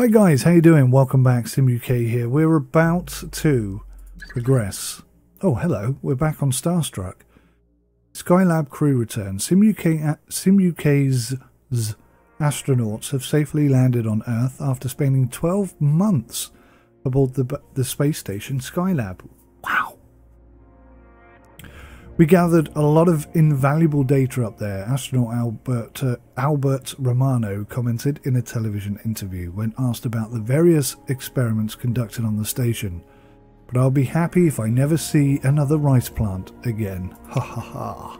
Hi guys, how you doing? Welcome back, SimUK here. We're about to progress. Oh, hello, we're back on Starstruck. Skylab crew return. SimUK's astronauts have safely landed on Earth after spending 12 months aboard the space station Skylab. Wow! We gathered a lot of invaluable data up there, astronaut Albert Romano commented in a television interview when asked about the various experiments conducted on the station. But I'll be happy if I never see another rice plant again. Ha ha ha.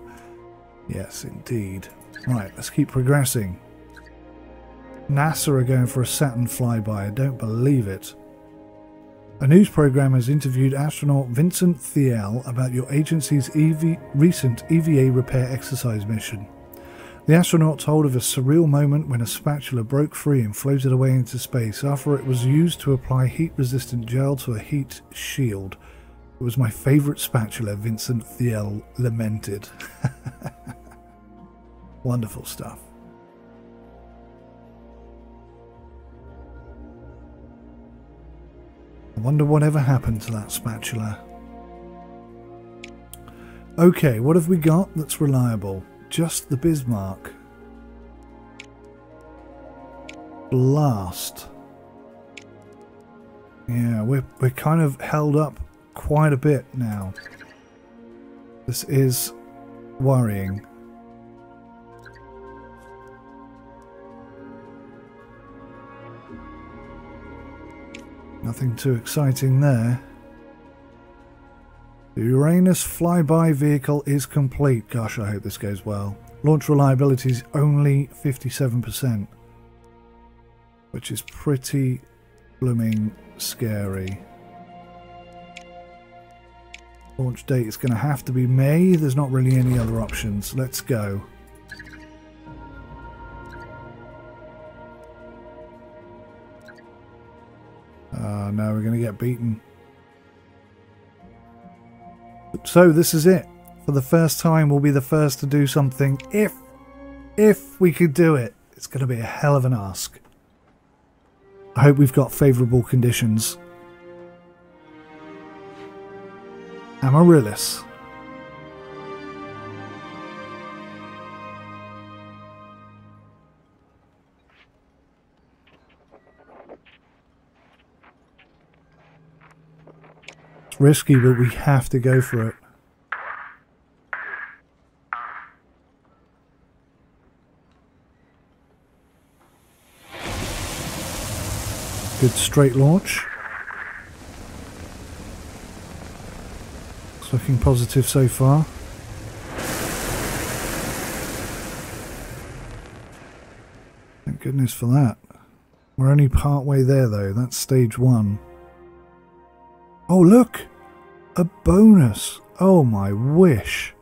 Yes, indeed. Right, let's keep progressing. NASA are going for a Saturn flyby. I don't believe it. A news program has interviewed astronaut Vincent Thiel about your agency's recent EVA repair exercise mission. The astronaut told of a surreal moment when a spatula broke free and floated away into space after it was used to apply heat-resistant gel to a heat shield. It was my favourite spatula, Vincent Thiel lamented. Wonderful stuff. I wonder whatever happened to that spatula. Okay, what have we got that's reliable? Just the Bismarck. Blast. Yeah, we're kind of held up quite a bit now. This is worrying. Nothing too exciting there. The Uranus flyby vehicle is complete. Gosh, I hope this goes well. Launch reliability is only 57%, which is pretty blooming scary. Launch date is going to have to be May. There's not really any other options. Let's go. No, we're going to get beaten. So this is it. For the first time, we'll be the first to do something. If we could do it, it's going to be a hell of an ask. I hope we've got favourable conditions. Amaryllis. Risky, but we have to go for it. Good straight launch. It's looking positive so far. Thank goodness for that. We're only partway there though, that's stage one. Oh look! A bonus! Oh my wish!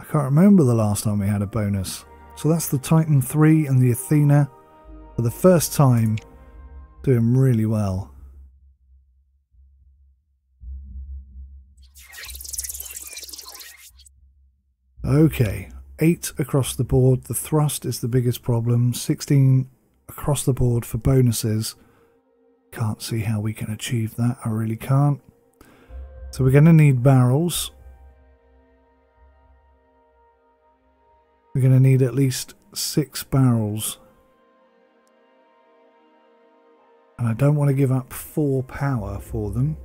I can't remember the last time we had a bonus. So that's the Titan III and the Athena for the first time doing really well. Okay, 8 across the board. The thrust is the biggest problem. 16 across the board for bonuses. Can't see how we can achieve that. I really can't. So we're going to need barrels. We're going to need at least 6 barrels. And I don't want to give up 4 power for them.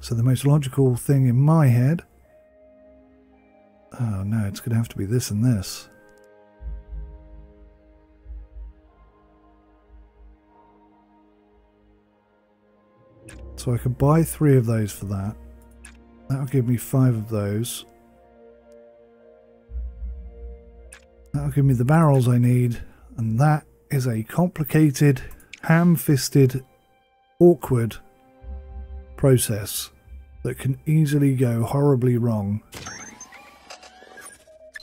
So the most logical thing in my head... Oh no, it's going to have to be this and this. So I could buy 3 of those for that. That'll give me 5 of those. That'll give me the barrels I need. And that is a complicated, ham-fisted, awkward process that can easily go horribly wrong.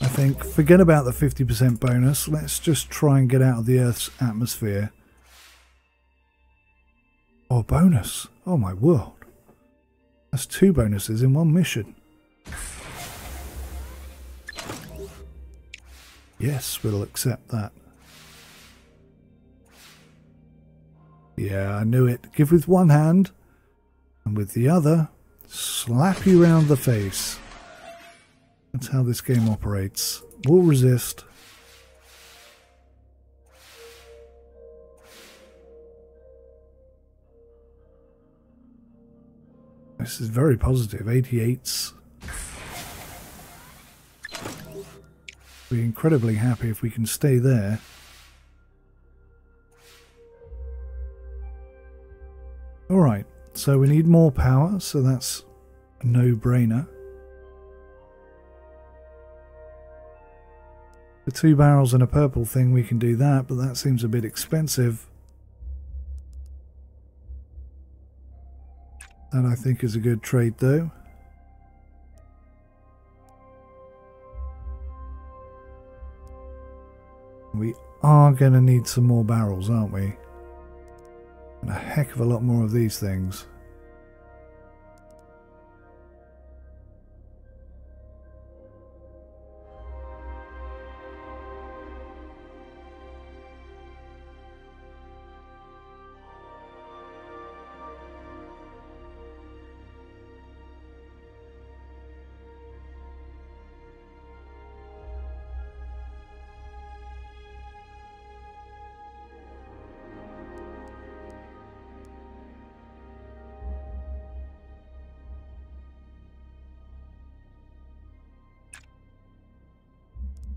I think, forget about the 50% bonus. Let's just try and get out of the Earth's atmosphere. Oh, bonus. Oh my world. That's 2 bonuses in one mission. Yes, we'll accept that. Yeah, I knew it. Give with one hand, and with the other, slap you round the face. That's how this game operates. We'll resist. This is very positive. 88s. Be incredibly happy if we can stay there. Alright, so we need more power, so that's a no-brainer. The two barrels and a purple thing, we can do that, but that seems a bit expensive. That I think is a good trade though. We are going to need some more barrels, aren't we? And a heck of a lot more of these things.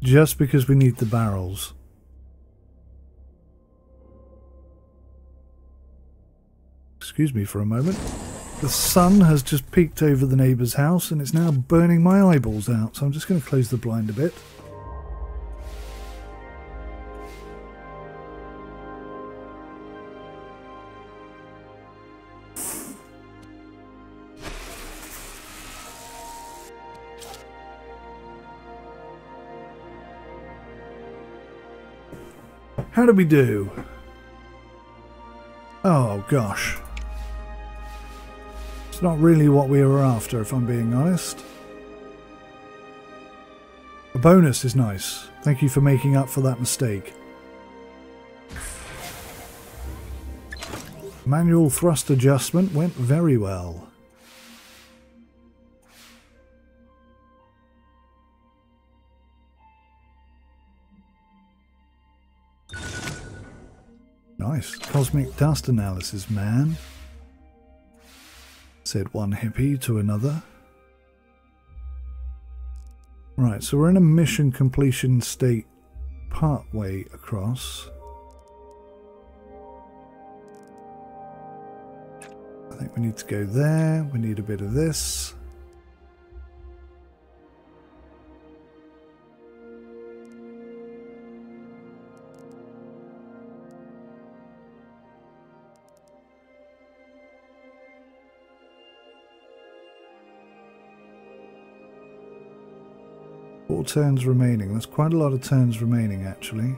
Just because we need the barrels. Excuse me for a moment. The sun has just peeked over the neighbour's house and it's now burning my eyeballs out, so I'm just going to close the blind a bit. How do we do? Oh gosh. It's not really what we were after, if I'm being honest. A bonus is nice. Thank you for making up for that mistake. Manual thrust adjustment went very well. Nice. Cosmic dust analysis, man, said one hippie to another. Right, so we're in a mission completion state partway across. I think we need to go there. We need a bit of this. Turns remaining. That's quite a lot of turns remaining, actually.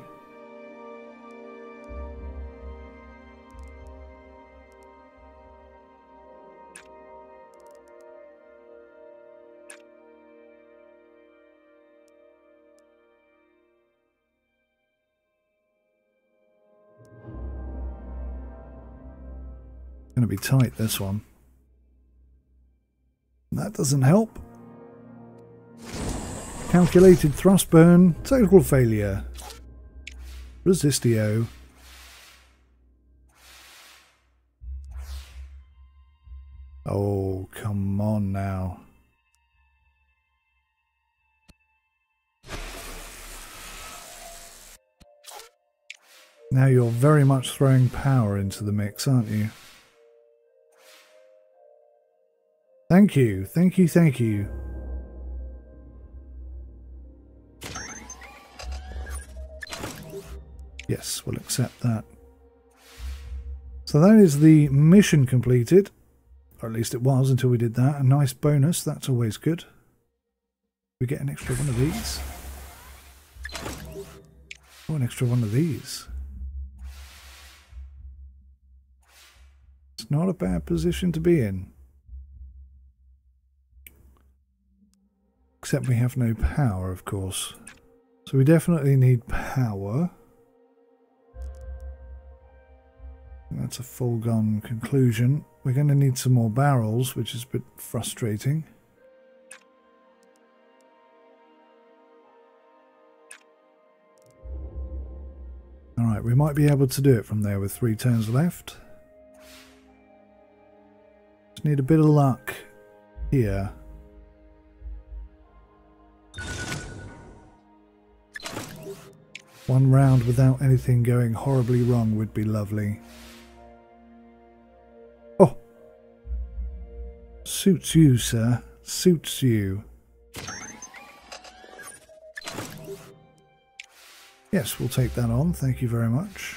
Going to be tight, this one. That doesn't help. Calculated thrust burn, total failure. Resistio. Oh, come on now. Now you're very much throwing power into the mix, aren't you? Thank you, thank you, thank you. Yes, we'll accept that. So that is the mission completed. Or at least it was until we did that. A nice bonus, that's always good. We get an extra one of these. Oh, an extra one of these. It's not a bad position to be in. Except we have no power, of course. So we definitely need power. That's a foregone conclusion. We're going to need some more barrels, which is a bit frustrating. Alright, we might be able to do it from there with 3 turns left. Just need a bit of luck here. One round without anything going horribly wrong would be lovely. Oh! Suits you, sir. Suits you. Yes, we'll take that on. Thank you very much.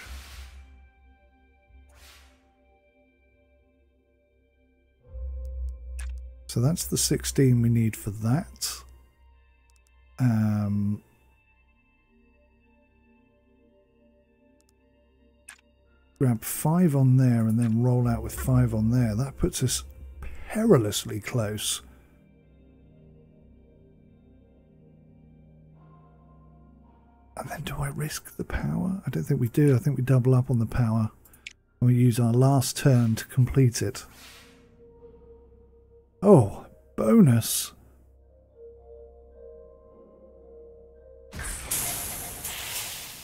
So that's the 16 we need for that. Grab 5 on there and then roll out with 5 on there. That puts us perilously close. And then do I risk the power? I don't think we do. I think we double up on the power. And we use our last turn to complete it. Oh, bonus!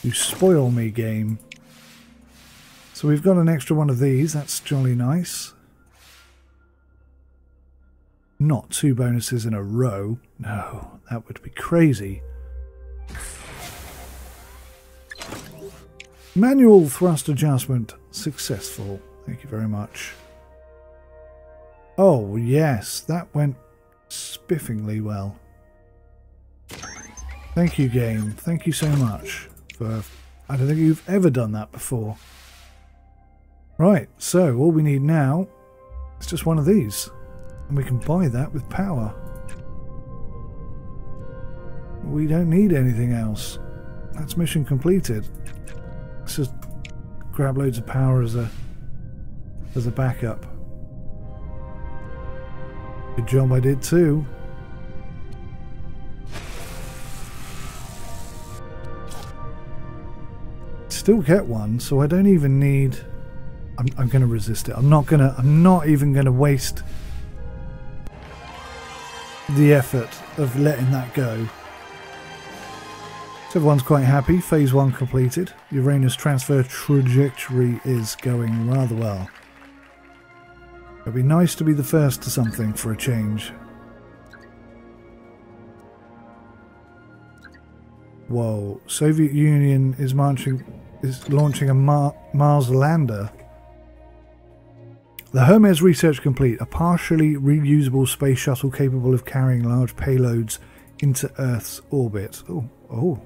You spoil me, game. So we've got an extra one of these, that's jolly nice. Not 2 bonuses in a row. No, that would be crazy. Manual thrust adjustment successful. Thank you very much. Oh yes, that went spiffingly well. Thank you, game. Thank you so much. For I don't think you've ever done that before. Right, so all we need now is just one of these, and we can buy that with power. We don't need anything else. That's mission completed. Let's just grab loads of power as a backup. Good job I did too. Still get one, so I don't even need... I'm going to resist it. I'm not even going to waste the effort of letting that go. So everyone's quite happy. Phase 1 completed. Uranus transfer trajectory is going rather well. It'd be nice to be the first to something for a change. Whoa. Soviet Union is launching a Mars lander. The Hermes research complete, a partially reusable space shuttle capable of carrying large payloads into Earth's orbit. Oh.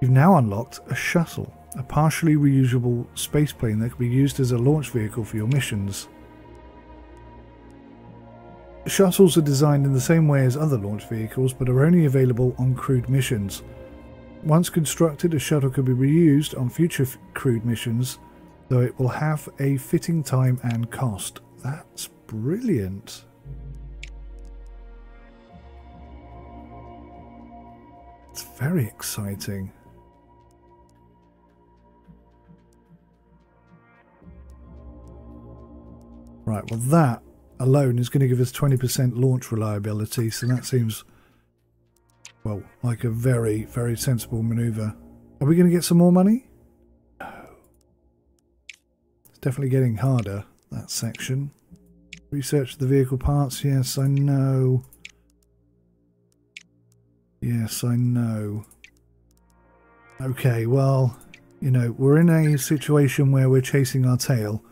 You've now unlocked a shuttle, a partially reusable spaceplane that can be used as a launch vehicle for your missions. Shuttles are designed in the same way as other launch vehicles, but are only available on crewed missions. Once constructed, a shuttle can be reused on future crewed missions, though it will have a fitting time and cost. That's brilliant. It's very exciting. Right, well that alone is going to give us 20% launch reliability, so that seems... well, like a very, very sensible maneuver. Are we going to get some more money? No. It's definitely getting harder, that section. Research the vehicle parts. Yes, I know. Yes, I know. Okay, well, you know, we're in a situation where we're chasing our tail.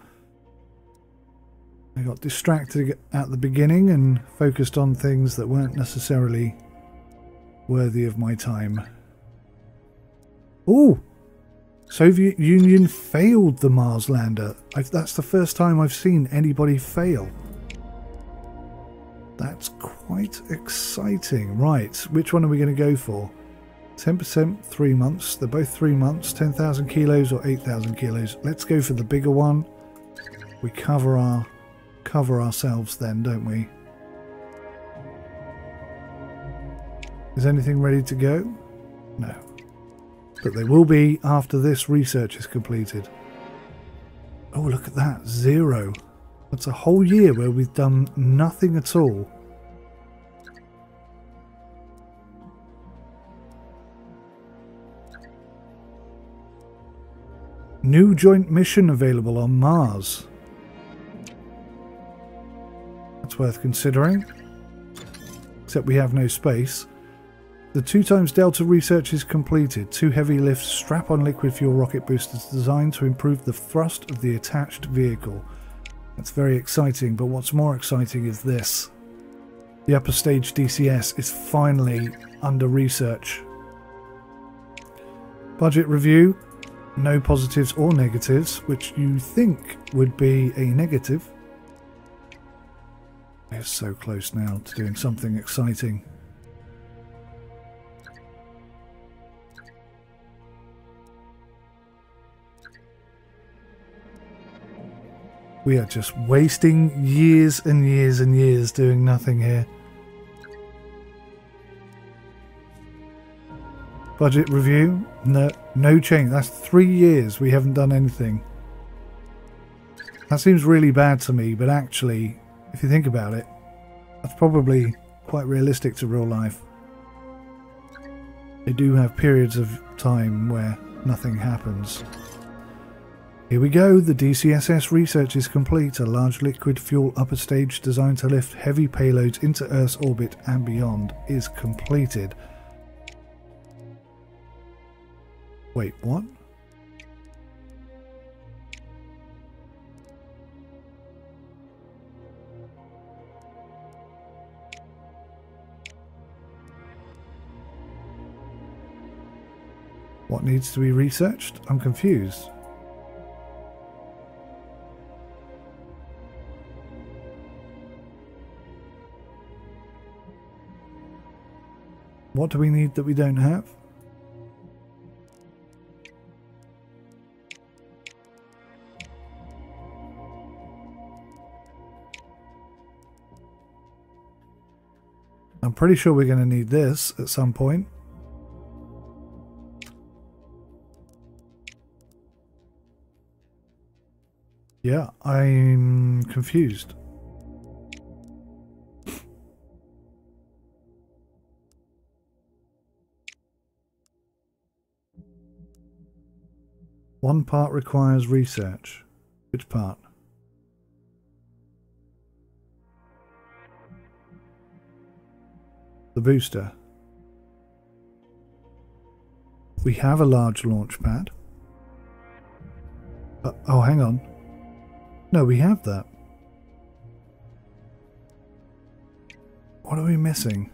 I got distracted at the beginning and focused on things that weren't necessarily... worthy of my time. Oh! Soviet Union failed the Mars lander. That's the first time I've seen anybody fail. That's quite exciting. Right, which one are we going to go for? 10%, 3 months. They're both 3 months. 10,000 kilos or 8,000 kilos. Let's go for the bigger one. We cover ourselves then, don't we? Is anything ready to go? No. But they will be after this research is completed. Oh, look at that. 0. That's a whole year where we've done nothing at all. New joint mission available on Mars. That's worth considering. Except we have no space. The 2x Delta research is completed. 2 heavy lifts strap on liquid fuel rocket boosters designed to improve the thrust of the attached vehicle. That's very exciting, but what's more exciting is this. The upper stage DCS is finally under research. Budget review. No positives or negatives, which you think would be a negative. We're so close now to doing something exciting. We are just wasting years and years and years doing nothing here. Budget review, no change. That's 3 years we haven't done anything. That seems really bad to me, but actually, if you think about it, that's probably quite realistic to real life. They do have periods of time where nothing happens. Here we go, the DCSS research is complete, a large liquid fuel upper stage designed to lift heavy payloads into Earth's orbit and beyond is completed. Wait, what? What needs to be researched? I'm confused. What do we need that we don't have? I'm pretty sure we're going to need this at some point. Yeah, I'm confused. One part requires research. Which part? The booster. We have a large launch pad. Oh, hang on. No, we have that. What are we missing?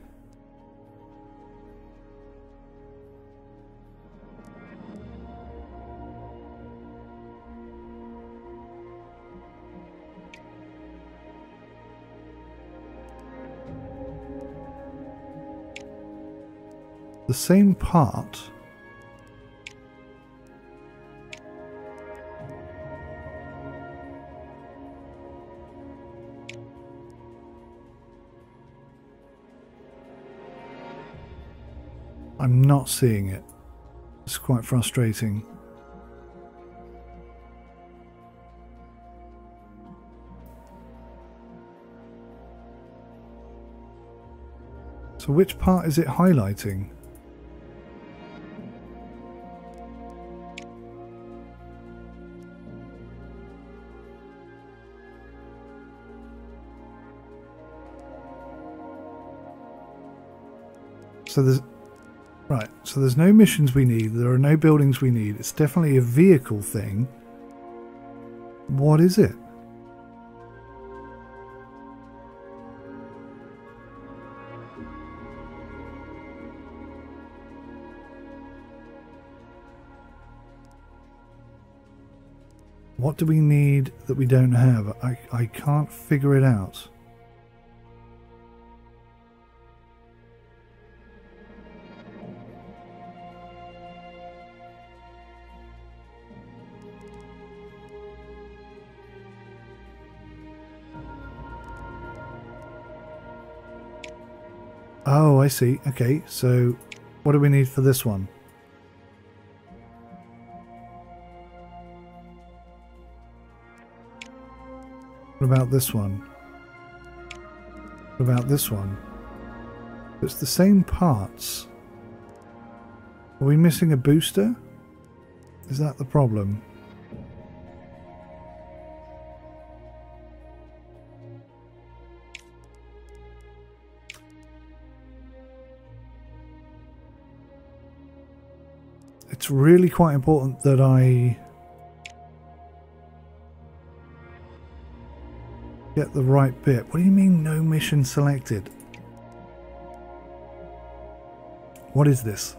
The same part. I'm not seeing it. It's quite frustrating. So which part is it highlighting? So there's no missions we need, there are no buildings we need, it's definitely a vehicle thing. What is it? What do we need that we don't have? I can't figure it out. Oh, I see. Okay, so what do we need for this one? What about this one? What about this one? It's the same parts. Are we missing a booster? Is that the problem? It's really quite important that I get the right bit. What do you mean no mission selected? What is this?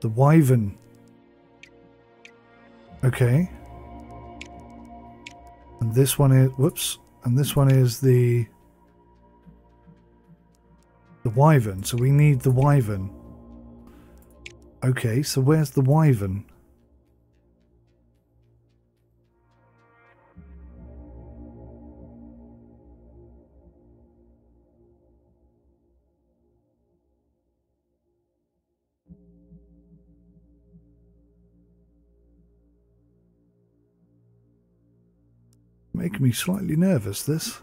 The Wyvern. Okay. And this one is, whoops, and this one is the Wyvern. So we need the Wyvern. Okay, so where's the Wyvern? Making me slightly nervous, this.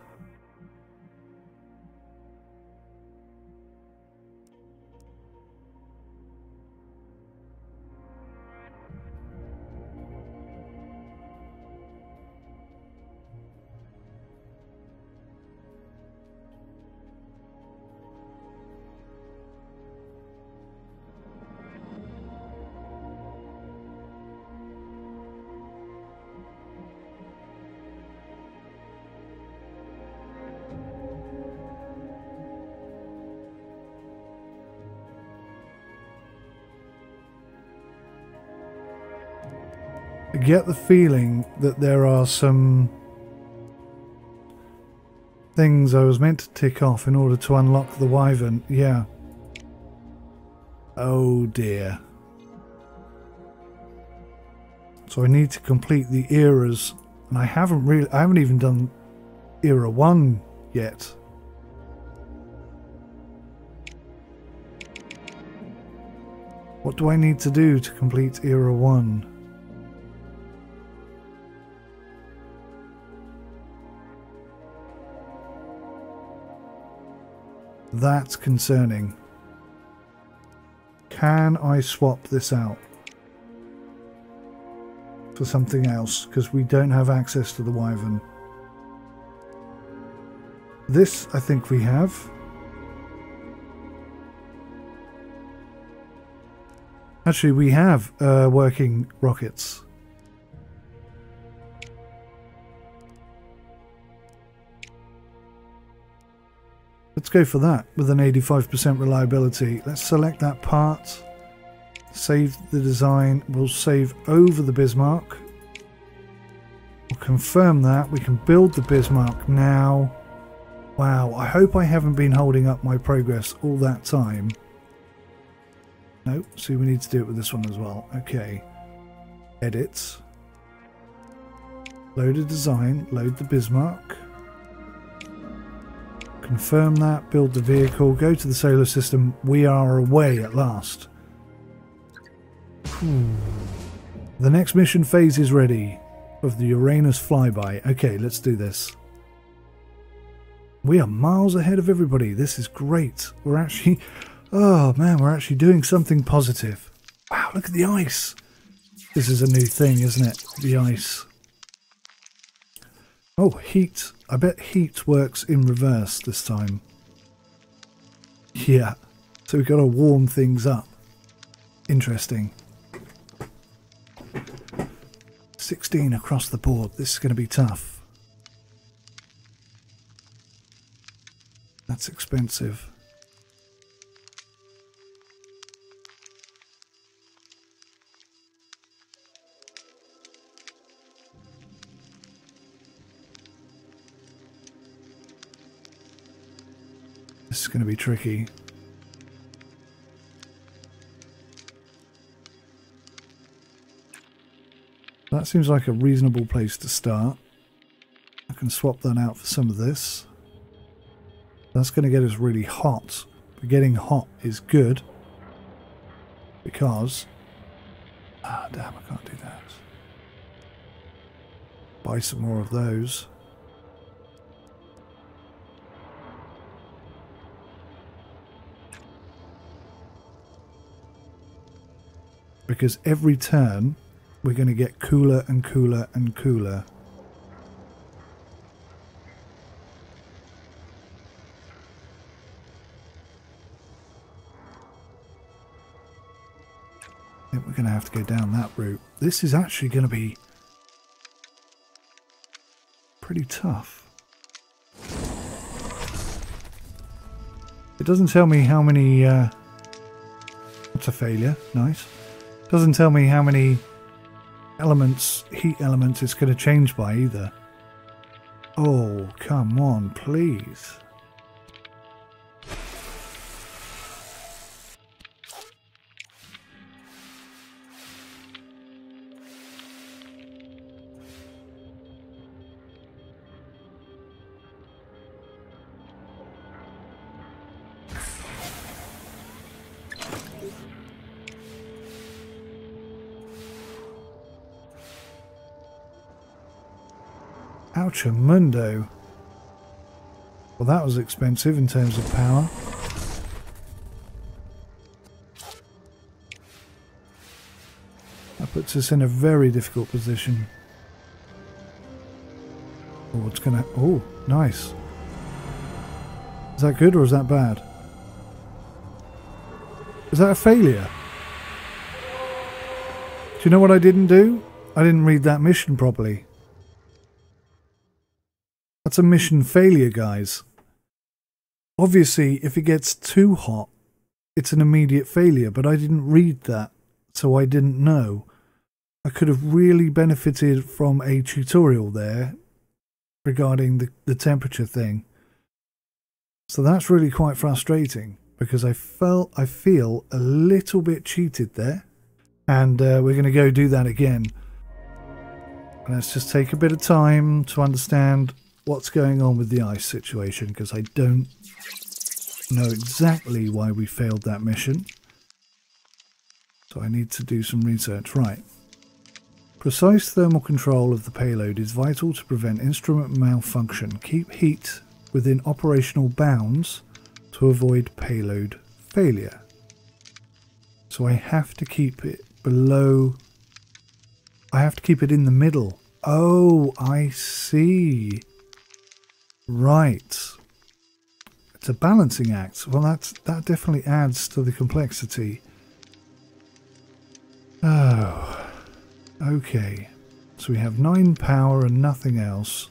I get the feeling that there are some things I was meant to tick off in order to unlock the Wyvern. Yeah. Oh dear. So I need to complete the eras, and I haven't even done era 1 yet. What do I need to do to complete era 1? That's concerning. Can I swap this out for something else? Because we don't have access to the Wyvern. This, I think we have. Actually, we have working rockets. Let's go for that with an 85% reliability. Let's select that part. Save the design. We'll save over the Bismarck. We'll confirm that. We can build the Bismarck now. Wow, I hope I haven't been holding up my progress all that time. Nope, see, we need to do it with this one as well. Okay. Edits. Load a design. Load the Bismarck. Confirm that, build the vehicle, go to the solar system. We are away at last. The next mission phase is ready of the Uranus flyby. Okay, let's do this. We are miles ahead of everybody. This is great. We're actually, oh man, we're actually doing something positive. Wow, look at the ice. This is a new thing, isn't it? The ice. Oh, heat. I bet heat works in reverse this time. Yeah, so we've got to warm things up. Interesting. 16 across the board. This is going to be tough. That's expensive. This is going to be tricky. That seems like a reasonable place to start. I can swap that out for some of this. That's going to get us really hot. But getting hot is good because... ah, damn, I can't do that. Buy some more of those. Because every turn we're going to get cooler and cooler and cooler. I think we're going to have to go down that route. This is actually going to be pretty tough. It doesn't tell me how many... that's a failure. Nice. Doesn't tell me how many elements, heat elements, it's going to change by either. Oh, come on, please. Mundo. Well, that was expensive in terms of power. That puts us in a very difficult position. Oh, it's gonna... oh, nice. Is that good or is that bad? Is that a failure? Do you know what I didn't do? I didn't read that mission properly. That's a mission failure, guys. Obviously, if it gets too hot, it's an immediate failure, but I didn't read that, so I didn't know. I could have really benefited from a tutorial there regarding the temperature thing. So that's really quite frustrating, because I feel a little bit cheated there. And we're going to go do that again. And let's just take a bit of time to understand what's going on with the ice situation, because I don't know exactly why we failed that mission. So I need to do some research. Right. Precise thermal control of the payload is vital to prevent instrument malfunction. Keep heat within operational bounds to avoid payload failure. So I have to keep it below... I have to keep it in the middle. Oh, I see. Right. It's a balancing act. Well, that definitely adds to the complexity. Oh. Okay. So we have 9 power and nothing else.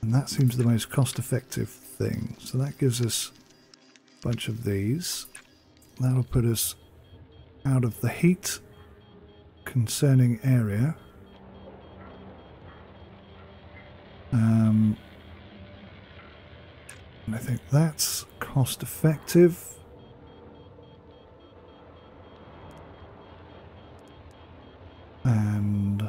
And that seems the most cost-effective thing. So that gives us a bunch of these. That'll put us out of the heat concerning area. And I think that's cost effective. And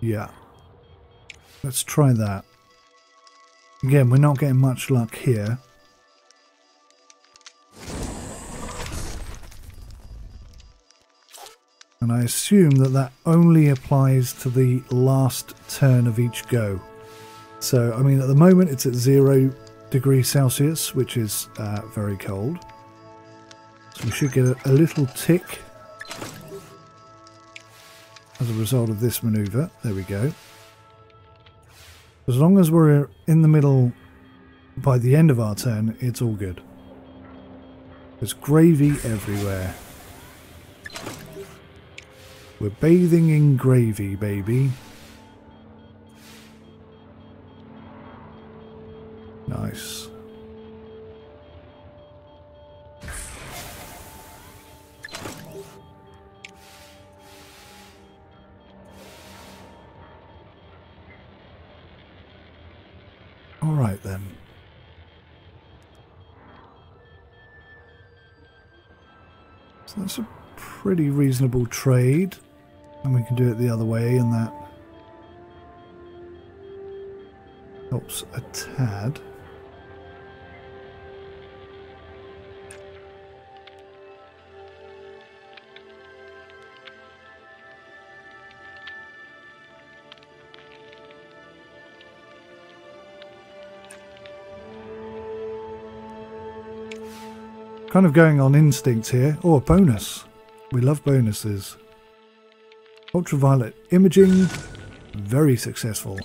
yeah, let's try that. Again, we're not getting much luck here. And I assume that that only applies to the last turn of each go. So, I mean, at the moment it's at 0°C, which is very cold. So we should get a little tick as a result of this maneuver. There we go. As long as we're in the middle by the end of our turn, it's all good. There's gravy everywhere. We're bathing in gravy, baby. Nice. Alright then. So that's a pretty reasonable trade. And we can do it the other way, and that helps a tad. Kind of going on instinct here. Oh, a bonus. We love bonuses. Ultraviolet imaging. Very successful.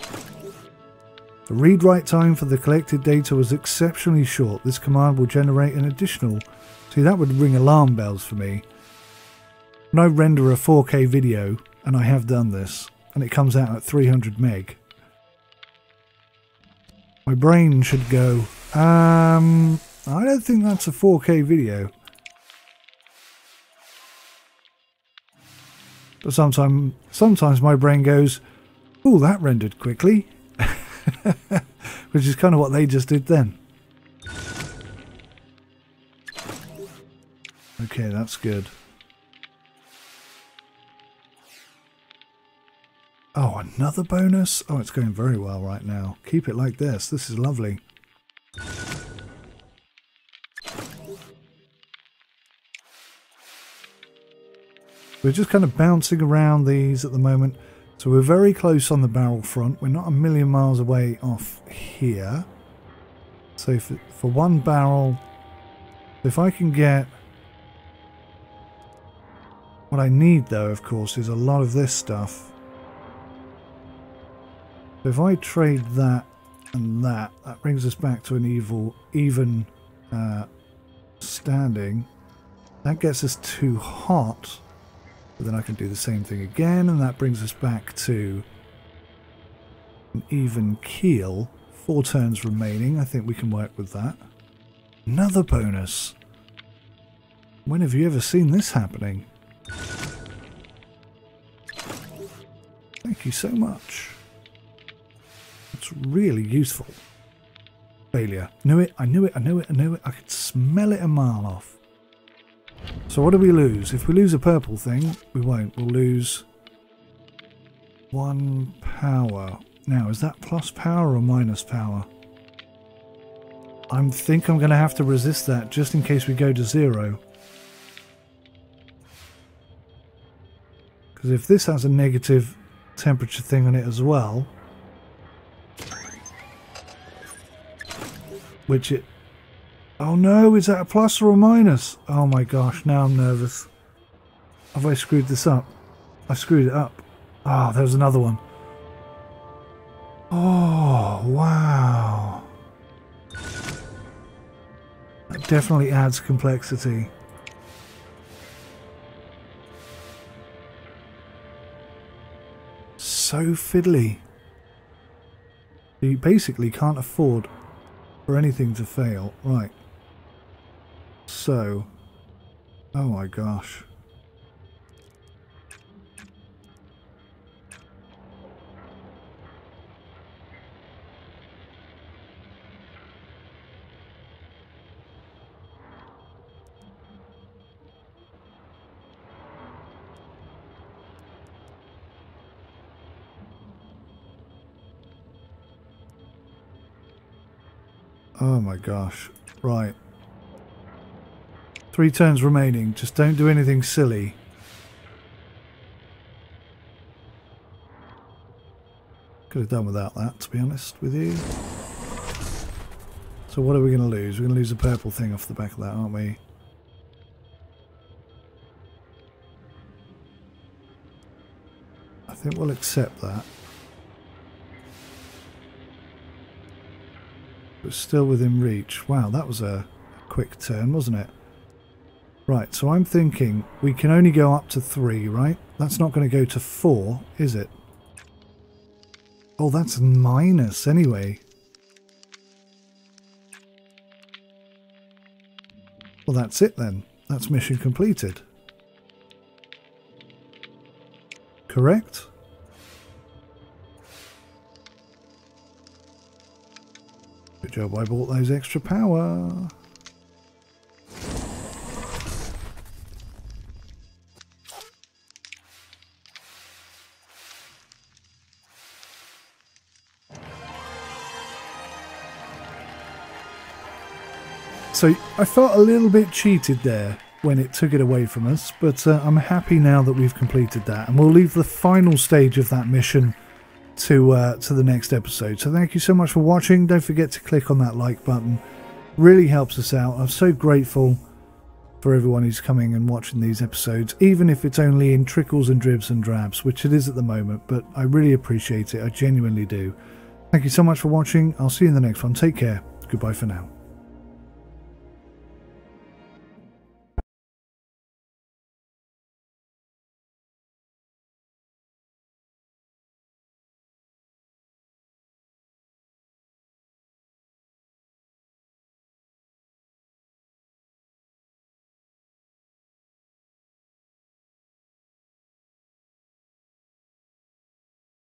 The read-write time for the collected data was exceptionally short. This command will generate an additional... See, that would ring alarm bells for me. When I render a 4K video, and I have done this, and it comes out at 300 meg. My brain should go, I don't think that's a 4K video. But sometimes my brain goes, oh, that rendered quickly. Which is kind of what they just did then. Okay, that's good. Oh, another bonus? Oh, it's going very well right now. Keep it like this. This is lovely. We're just kind of bouncing around these at the moment. So we're very close on the barrel front. We're not a million miles away off here. So for one barrel, if I can get... What I need, though, of course, is a lot of this stuff. So if I trade that and that, that brings us back to an even standing. That gets us too hot. But then I can do the same thing again, and that brings us back to an even keel. 4 turns remaining. I think we can work with that. Another bonus. When have you ever seen this happening? Thank you so much. It's really useful. Failure. Knew it, I knew it, I knew it, I knew it. I could smell it a mile off. So what do we lose? If we lose a purple thing, we won't. We'll lose 1 power. Now, is that plus power or minus power? I think I'm going to have to resist that just in case we go to 0. Because if this has a negative temperature thing on it as well, which it... Oh no, is that a plus or a minus? Oh my gosh, now I'm nervous. Have I screwed this up? I screwed it up. Ah, oh, there's another one. Oh, wow. That definitely adds complexity. So fiddly. You basically can't afford for anything to fail. Right. So, oh my gosh. Oh my gosh. Right. 3 turns remaining. Just don't do anything silly. Could have done without that, to be honest with you. So what are we going to lose? We're going to lose a purple thing off the back of that, aren't we? I think we'll accept that. But still within reach. Wow, that was a quick turn, wasn't it? Right, so I'm thinking we can only go up to 3, right? That's not going to go to 4, is it? Oh, that's minus anyway. Well, that's it then. That's mission completed. Correct? Good job I bought those extra power. So I felt a little bit cheated there when it took it away from us, but I'm happy now that we've completed that, and we'll leave the final stage of that mission to the next episode. So thank you so much for watching. Don't forget to click on that like button. Really helps us out. I'm so grateful for everyone who's coming and watching these episodes, even if it's only in trickles and dribs and drabs, which it is at the moment, but I really appreciate it. I genuinely do. Thank you so much for watching. I'll see you in the next one. Take care. Goodbye for now.